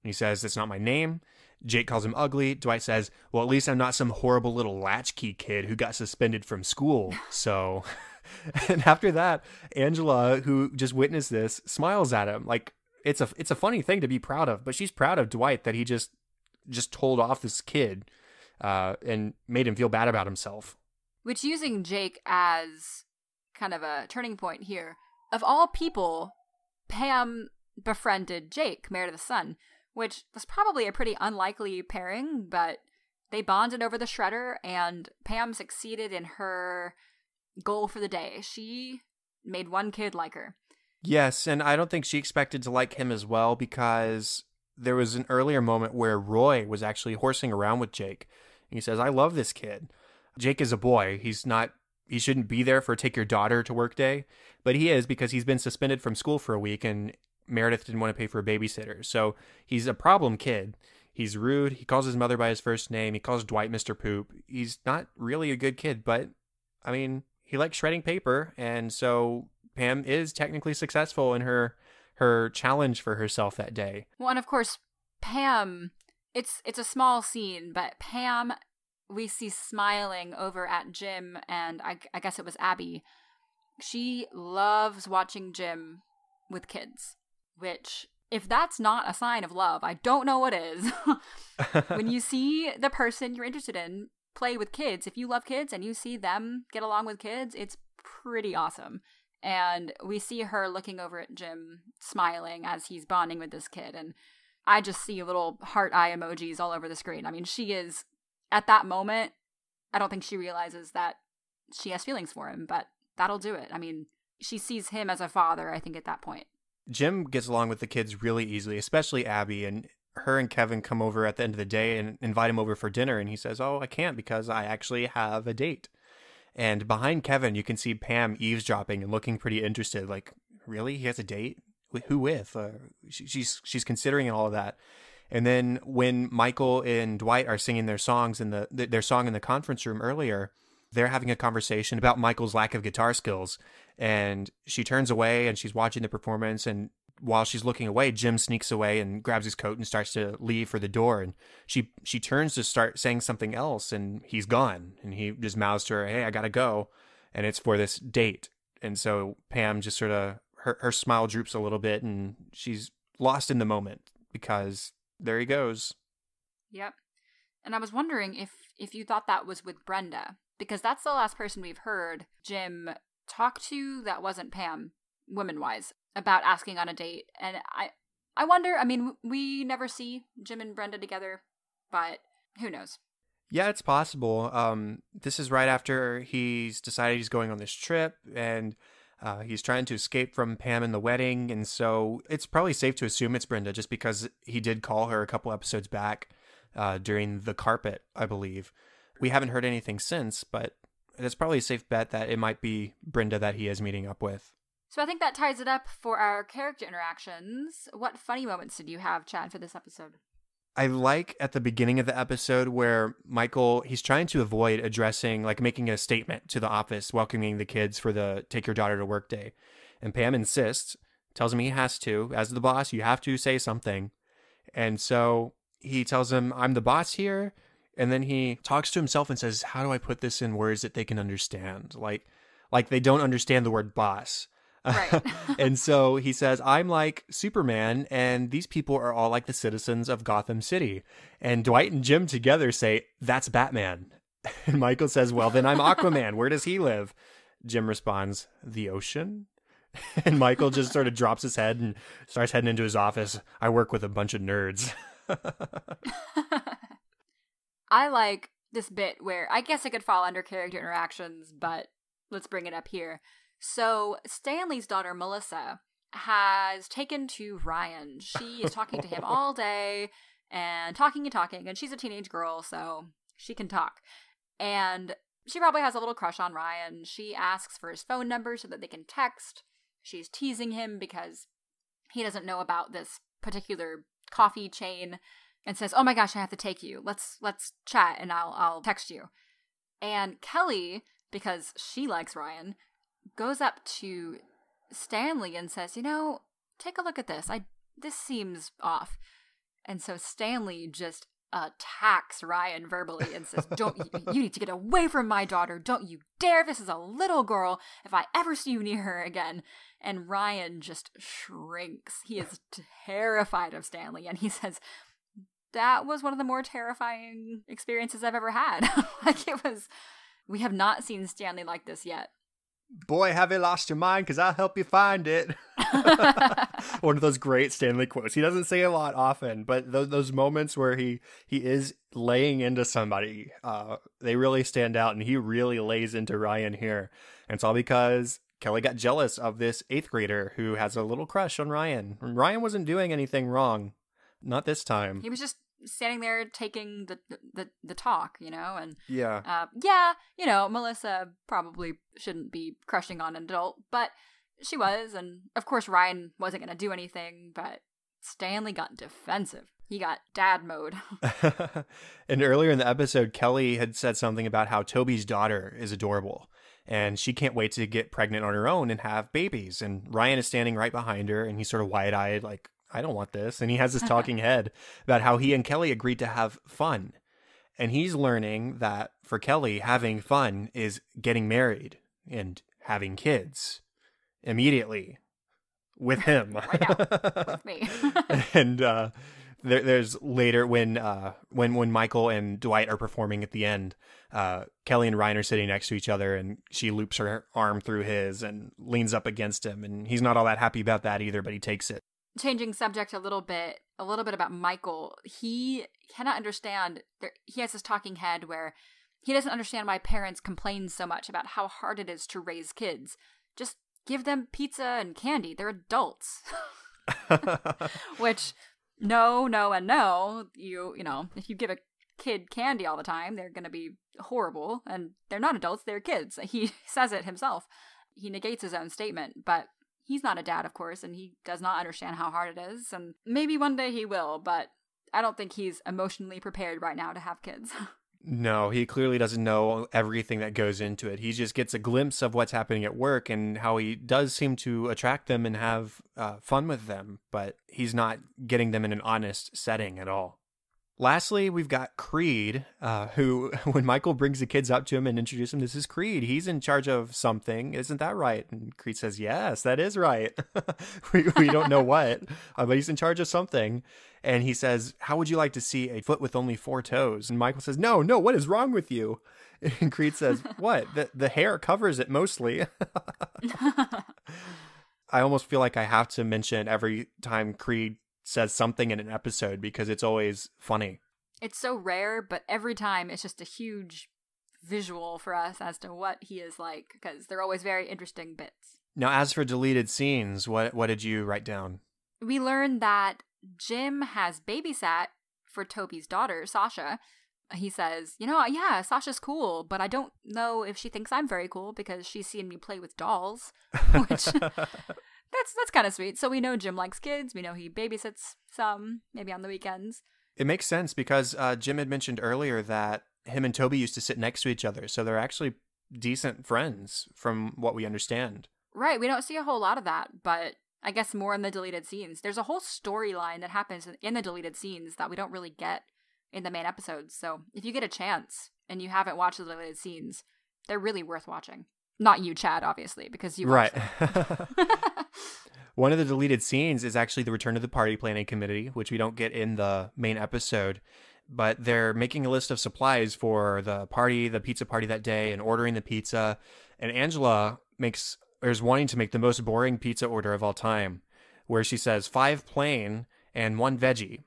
And he says, that's not my name. Jake calls him ugly. Dwight says, well, at least I'm not some horrible little latchkey kid who got suspended from school. So, and after that, Angela, who just witnessed this, smiles at him like, it's a funny thing to be proud of, but she's proud of Dwight that he just told off this kid and made him feel bad about himself. Which, using Jake as kind of a turning point here, of all people, Pam befriended Jake, Meredith's son, which was probably a pretty unlikely pairing, but they bonded over the shredder, and Pam succeeded in her goal for the day. She made one kid like her. Yes, and I don't think she expected to like him as well, because there was an earlier moment where Roy was actually horsing around with Jake. And he says, I love this kid. Jake is a boy. He shouldn't be there for Take Your Daughter to Work Day, but he is, because he's been suspended from school for a week and Meredith didn't want to pay for a babysitter. So he's a problem kid. He's rude. He calls his mother by his first name. He calls Dwight Mr. Poop. He's not really a good kid, but I mean, he likes shredding paper, and so Pam is technically successful in her challenge for herself that day. Well, and of course, Pam, it's a small scene, but Pam, we see smiling over at Jim, and I guess it was Abby. She loves watching Jim with kids, which, if that's not a sign of love, I don't know what is. When you see the person you're interested in play with kids, if you love kids and you see them get along with kids, it's pretty awesome. And we see her looking over at Jim, smiling as he's bonding with this kid. And I just see little heart eye emojis all over the screen. I mean, she is, at that moment, I don't think she realizes that she has feelings for him, but that'll do it. I mean, she sees him as a father, I think, at that point. Jim gets along with the kids really easily, especially Abby. And her and Kevin come over at the end of the day and invite him over for dinner. And he says, oh, I can't because I actually have a date. And behind Kevin, you can see Pam eavesdropping and looking pretty interested. Like, really? He has a date? Who with? She's considering and all of that. And then when Michael and Dwight are singing their songs in their song in the conference room earlier, they're having a conversation about Michael's lack of guitar skills. And she turns away and she's watching the performance. And while she's looking away, Jim sneaks away and grabs his coat and starts to leave for the door. And she turns to start saying something else, and he's gone. And he just mouths to her, hey, I gotta go. And it's for this date. And so Pam just sort of, her smile droops a little bit, and she's lost in the moment because there he goes. Yep. And I was wondering if you thought that was with Brenda, because that's the last person we've heard Jim talk to that wasn't Pam, woman-wise, about asking on a date. And I wonder, I mean, we never see Jim and Brenda together, but who knows? Yeah, it's possible. This is right after he's decided he's going on this trip, and he's trying to escape from Pam and the wedding. And so it's probably safe to assume it's Brenda, just because he did call her a couple episodes back during the carpet, I believe. We haven't heard anything since, but it's probably a safe bet that it might be Brenda that he is meeting up with. So I think that ties it up for our character interactions. What funny moments did you have, Chad, for this episode? I like at the beginning of the episode where Michael, he's trying to avoid addressing, like making a statement to the office, welcoming the kids for the take your daughter to work day. And Pam insists, tells him he has to, as the boss, you have to say something. And so he tells him, I'm the boss here. And then he talks to himself and says, how do I put this in words that they can understand? Like they don't understand the word boss. Right. And so he says, I'm like Superman, and these people are all like the citizens of Gotham City. And Dwight and Jim together say, that's Batman. And Michael says, well, then I'm Aquaman. Where does he live? Jim responds, the ocean. And Michael just sort of drops his head and starts heading into his office. I work with a bunch of nerds. I like this bit where I guess it could fall under character interactions, but let's bring it up here. So Stanley's daughter, Melissa, has taken to Ryan. She is talking to him all day and talking. And she's a teenage girl, so she can talk. And she probably has a little crush on Ryan. She asks for his phone number so that they can text. She's teasing him because he doesn't know about this particular coffee chain and says, oh my gosh, I have to take you. Let's chat and I'll text you. And Kelly, because she likes Ryan, goes up to Stanley and says, you know, take a look at this. This seems off. And so Stanley just attacks Ryan verbally and says, you need to get away from my daughter. Don't you dare. This is a little girl. If I ever see you near her again. And Ryan just shrinks. He is terrified of Stanley. And he says, that was one of the more terrifying experiences I've ever had. We have not seen Stanley like this yet. Boy, have you lost your mind, because I'll help you find it. One of those great Stanley quotes. He doesn't say a lot often, but those moments where he is laying into somebody, they really stand out, and he really lays into Ryan here. And it's all because Kelly got jealous of this 8th grader who has a little crush on Ryan. And Ryan wasn't doing anything wrong. Not this time. He was just standing there taking the talk, you know, and you know, Melissa probably shouldn't be crushing on an adult, but she was, and of course Ryan wasn't going to do anything, but Stanley got defensive. He got dad mode. And earlier in the episode, Kelly had said something about how Toby's daughter is adorable and she can't wait to get pregnant on her own and have babies, and Ryan is standing right behind her, and he's sort of wide-eyed like, I don't want this. And he has this talking head about how he and Kelly agreed to have fun. And he's learning that for Kelly, having fun is getting married and having kids immediately with him. Right now, with me. And There's later when Michael and Dwight are performing at the end, Kelly and Ryan are sitting next to each other, and she loops her arm through his and leans up against him, and he's not all that happy about that either, but he takes it. Changing subject a little bit about Michael. He cannot understand. He has this talking head where he doesn't understand why parents complain so much about how hard it is to raise kids. Just give them pizza and candy. They're adults. Which, no, and no. You know, if you give a kid candy all the time, they're going to be horrible. And they're not adults. They're kids. He says it himself. He negates his own statement, but he's not a dad, of course, and he does not understand how hard it is. And maybe one day he will, but I don't think he's emotionally prepared right now to have kids. No, he clearly doesn't know everything that goes into it. He just gets a glimpse of what's happening at work and how he does seem to attract them and have fun with them, but he's not getting them in an honest setting at all. Lastly, we've got Creed, who, when Michael brings the kids up to him and introduces him, this is Creed. He's in charge of something. Isn't that right? And Creed says, yes, that is right. we don't know what, but he's in charge of something. And he says, how would you like to see a foot with only 4 toes? And Michael says, no, what is wrong with you? And Creed says, what? The hair covers it mostly. I almost feel like I have to mention every time Creed says something in an episode, because it's always funny. It's so rare, but every time it's just a huge visual for us as to what he is like, because they're always very interesting bits. Now, as for deleted scenes, what did you write down? We learned that Jim has babysat for Toby's daughter, Sasha. He says, yeah, Sasha's cool, but I don't know if she thinks I'm very cool because she's seen me play with dolls, which... That's kind of sweet. So we know Jim likes kids. We know he babysits some, maybe on the weekends. It makes sense because Jim had mentioned earlier that him and Toby used to sit next to each other. So they're actually decent friends from what we understand. Right. We don't see a whole lot of that, but I guess more in the deleted scenes. There's a whole storyline that happens in the deleted scenes that we don't really get in the main episodes. So if you get a chance and you haven't watched the deleted scenes, they're really worth watching. Not you, Chad, obviously, because you watched them. Right. One of the deleted scenes is actually the return of the party planning committee, which we don't get in the main episode, but they're making a list of supplies for the party, the pizza party that day, and ordering the pizza. And Angela is wanting to make the most boring pizza order of all time, where she says 5 plain and 1 veggie.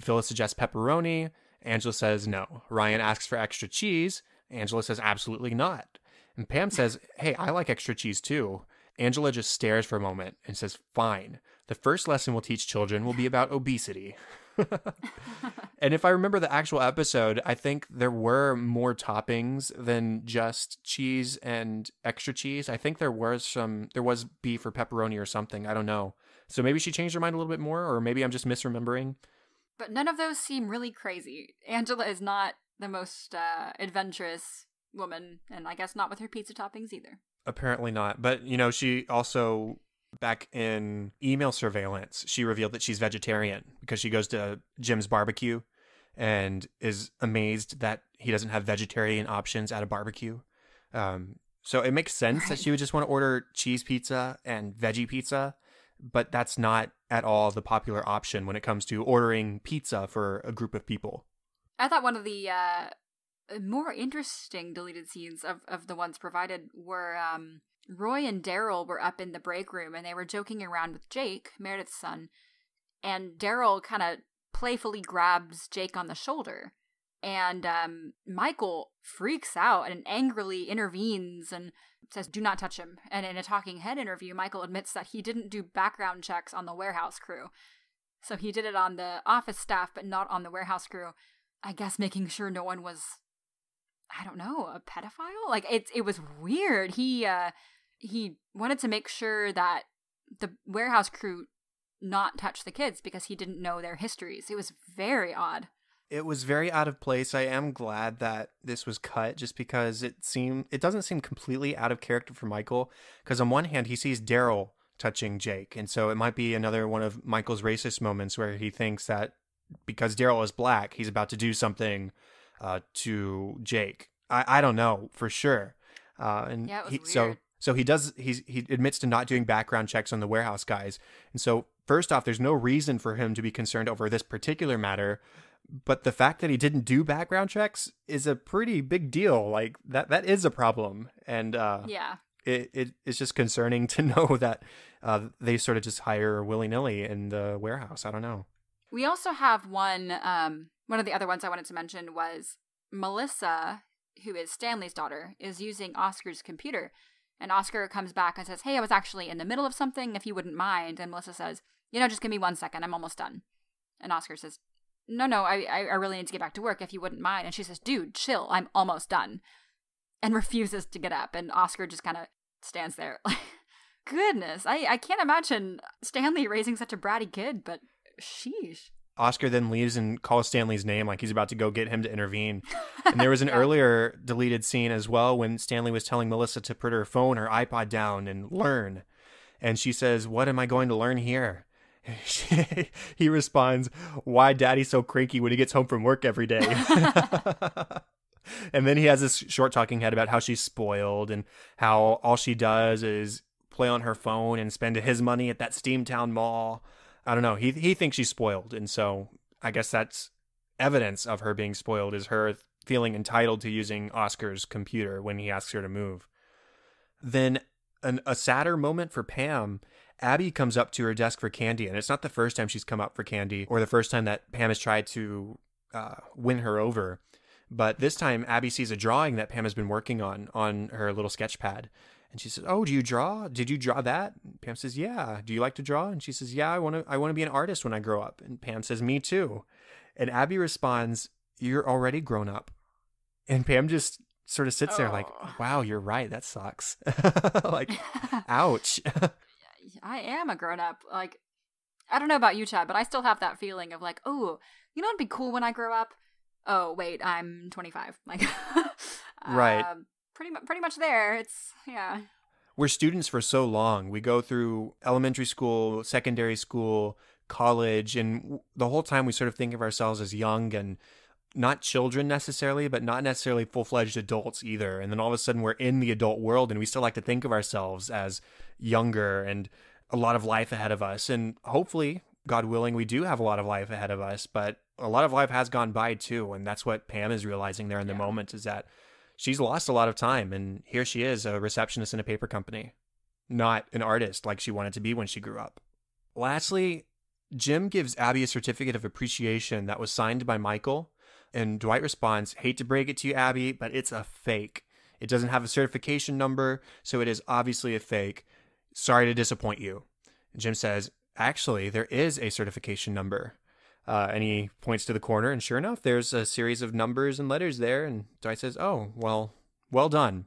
Phyllis suggests pepperoni. Angela says no. Ryan asks for extra cheese. Angela says absolutely not. And Pam says, hey, I like extra cheese too. Angela just stares for a moment and says, fine. The first lesson we'll teach children will be about obesity. And if I remember the actual episode, I think there were more toppings than just cheese and extra cheese. I think there was beef or pepperoni or something. I don't know. So maybe she changed her mind a little bit more, or maybe I'm just misremembering. But none of those seem really crazy. Angela is not the most adventurous woman, and I guess not with her pizza toppings either. Apparently not. But, she also, back in email surveillance, she revealed that she's vegetarian because she goes to Jim's barbecue and is amazed that he doesn't have vegetarian options at a barbecue. So it makes sense that she would just want to order cheese pizza and veggie pizza, but that's not at all the popular option when it comes to ordering pizza for a group of people. I thought one of the... more interesting deleted scenes of the ones provided were Roy and Daryl were up in the break room and they were joking around with Jake, Meredith's son, and Daryl kind of playfully grabs Jake on the shoulder, and Michael freaks out and angrily intervenes and says, do not touch him. And in a talking head interview, Michael admits that he didn't do background checks on the warehouse crew. So he did it on the office staff, but not on the warehouse crew, I guess making sure no one was... I don't know, a pedophile? Like, it was weird. He wanted to make sure that the warehouse crew not touch the kids because he didn't know their histories. It was very odd. It was very out of place. I am glad that this was cut just because it doesn't seem completely out of character for Michael, because on one hand, he sees Daryl touching Jake, and so it might be another one of Michael's racist moments where he thinks that because Daryl is black, he's about to do something... to Jake. I don't know for sure. And yeah, it was weird. So he admits to not doing background checks on the warehouse guys. And so First off, there's no reason for him to be concerned over this particular matter, but the fact that he didn't do background checks is a pretty big deal. Like, that is a problem. And yeah, it's just concerning to know that they sort of just hire willy-nilly in the warehouse. I don't know. We also have one of the other ones I wanted to mention was Melissa, who is Stanley's daughter, is using Oscar's computer. And Oscar comes back and says, hey, I was actually in the middle of something, if you wouldn't mind. And Melissa says, you know, just give me 1 second. I'm almost done. And Oscar says, no, I really need to get back to work, if you wouldn't mind. And she says, dude, chill. I'm almost done. And refuses to get up. And Oscar just kind of stands there. Goodness, I can't imagine Stanley raising such a bratty kid, but sheesh. Oscar then leaves and calls Stanley's name like he's about to go get him to intervene. And there was an earlier deleted scene as well when Stanley was telling Melissa to put her phone, her iPod down and learn. And she says, what am I going to learn here? He responds, why daddy's so cranky when he gets home from work every day. And then he has this short talking head about how she's spoiled and how all she does is play on her phone and spend his money at that Steamtown mall. I don't know. He thinks she's spoiled. And so I guess that's evidence of her being spoiled, is her feeling entitled to using Oscar's computer when he asks her to move. Then a sadder moment for Pam. Abby comes up to her desk for candy. And it's not the first time she's come up for candy or the first time that Pam has tried to win her over. But this time Abby sees a drawing that Pam has been working on her little sketch pad. And she says, oh, do you draw? Did you draw that? And Pam says, yeah. Do you like to draw? And she says, yeah, I want to be an artist when I grow up. And Pam says, me too. And Abby responds, you're already grown up. And Pam just sort of sits there like, wow, you're right. That sucks. Like, ouch. I am a grown up. Like, I don't know about you, Chad, but I still have that feeling of like, oh, you know, it'd be cool when I grow up. Oh, wait, I'm 25. Like, right. Pretty much there. It's, yeah. We're students for so long. We go through elementary school, secondary school, college, and the whole time we sort of think of ourselves as young and not children necessarily, but not necessarily full-fledged adults either. And then all of a sudden we're in the adult world and we still like to think of ourselves as younger and a lot of life ahead of us. And hopefully, God willing, we do have a lot of life ahead of us, but a lot of life has gone by too. And that's what Pam is realizing there in the moment, is that she's lost a lot of time, and here she is, a receptionist in a paper company, not an artist like she wanted to be when she grew up. Lastly, Jim gives Abby a certificate of appreciation that was signed by Michael, and Dwight responds, hate to break it to you, Abby, but it's a fake. It doesn't have a certification number, so it is obviously a fake. Sorry to disappoint you. And Jim says, actually, there is a certification number. And he points to the corner, and sure enough, there's a series of numbers and letters there. And Dwight says, oh, well done.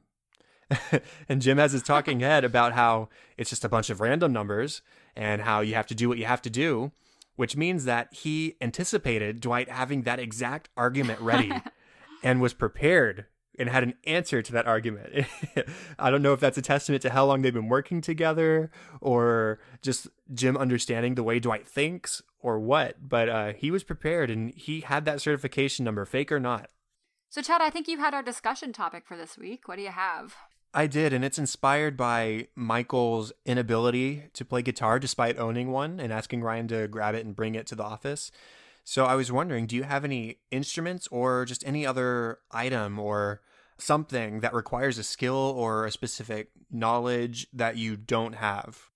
And Jim has his talking head about how it's just a bunch of random numbers and how you have to do what you have to do, which means that he anticipated Dwight having that exact argument ready and was prepared and had an answer to that argument. I don't know if that's a testament to how long they've been working together or just Jim understanding the way Dwight thinks or what, but he was prepared and he had that certification number, fake or not. So Chad, I think you had our discussion topic for this week. What do you have? I did, and it's inspired by Michael's inability to play guitar despite owning one and asking Ryan to grab it and bring it to the office. So I was wondering, do you have any instruments or just any other item or something that requires a skill or a specific knowledge that you don't have?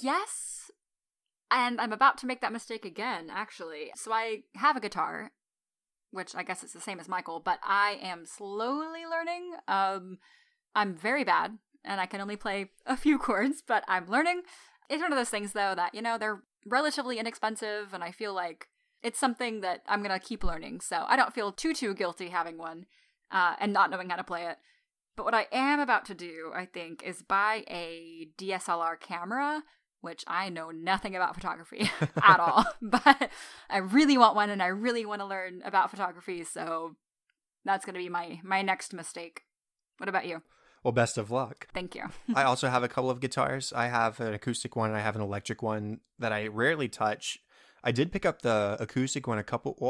Yes, and I'm about to make that mistake again, actually. So I have a guitar, which I guess it's the same as Michael, but I am slowly learning. I'm very bad, and I can only play a few chords, but I'm learning. It's one of those things, though, that, you know, they're relatively inexpensive, and I feel like it's something that I'm going to keep learning, so I don't feel too guilty having one. And not knowing how to play it. But what I am about to do, I think, is buy a DSLR camera, which I know nothing about photography at all. But I really want one and I really want to learn about photography. So that's going to be my next mistake. What about you? Well, best of luck. Thank you. I also have a couple of guitars. I have an acoustic one and I have an electric one that I rarely touch. I did pick up the acoustic one I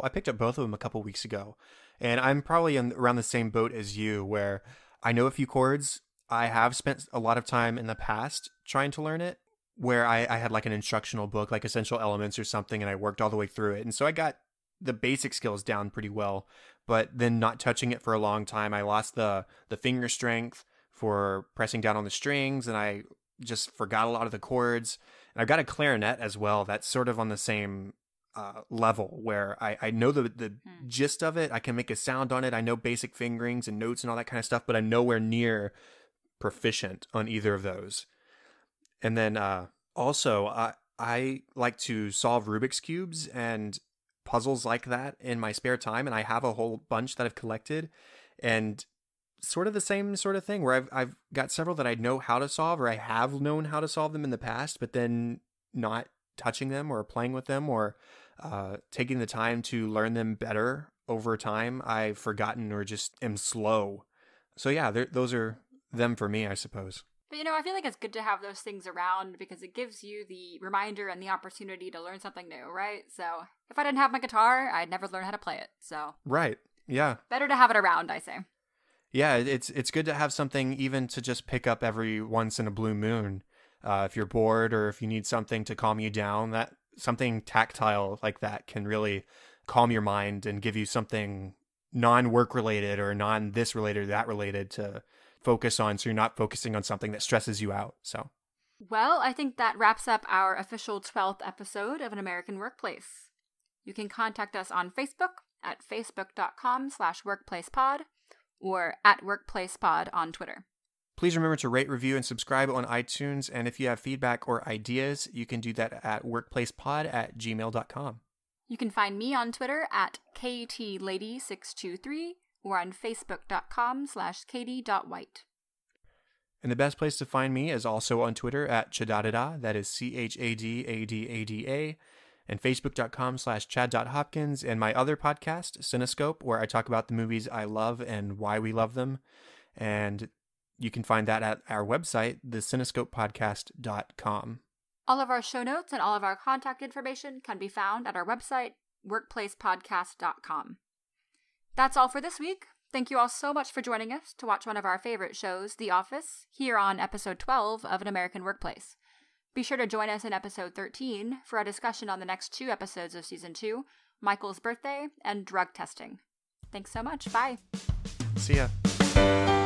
picked up both of them a couple weeks ago. And I'm probably around the same boat as you, where I know a few chords. I have spent a lot of time in the past trying to learn it, where I had like an instructional book, like Essential Elements or something, and I worked all the way through it. And so I got the basic skills down pretty well, but then not touching it for a long time, I lost the finger strength for pressing down on the strings, and I just forgot a lot of the chords. And I've got a clarinet as well that's sort of on the same level, where I know the gist of it. I can make a sound on it. I know basic fingerings and notes and all that kind of stuff, but I'm nowhere near proficient on either of those. And then also I like to solve Rubik's cubes and puzzles like that in my spare time, and I have a whole bunch that I've collected, and sort of the same sort of thing where I've got several that I know how to solve, or I have known how to solve them in the past, but then not touching them or playing with them or taking the time to learn them better over time. I've forgotten or just am slow. So yeah, those are them for me, I suppose. But, you know, I feel like it's good to have those things around because it gives you the reminder and the opportunity to learn something new, right? So if I didn't have my guitar, I'd never learn how to play it. So right. Yeah. Better to have it around, I say. Yeah, it's good to have something even to just pick up every once in a blue moon. If you're bored or if you need something to calm you down, that something tactile like that can really calm your mind and give you something non-work related or non-this related or that related to focus on, so you're not focusing on something that stresses you out. So, well, I think that wraps up our official 12th episode of An American Workplace. You can contact us on Facebook at facebook.com/workplacepod or at workplacepod on Twitter. Please remember to rate, review, and subscribe on iTunes. And if you have feedback or ideas, you can do that at workplacepod@gmail.com. You can find me on Twitter at KTLady623 or on facebook.com/katie.white. And the best place to find me is also on Twitter at Chadadada, that is CHADADADA, and facebook.com/chad.hopkins, and my other podcast, Cinescope, where I talk about the movies I love and why we love them. And you can find that at our website, thecinescopepodcast.com. All of our show notes and all of our contact information can be found at our website, workplacepodcast.com. That's all for this week. Thank you all so much for joining us to watch one of our favorite shows, The Office, here on episode 12 of An American Workplace. Be sure to join us in episode 13 for a discussion on the next two episodes of season 2, Michael's birthday and drug testing. Thanks so much. Bye. See ya.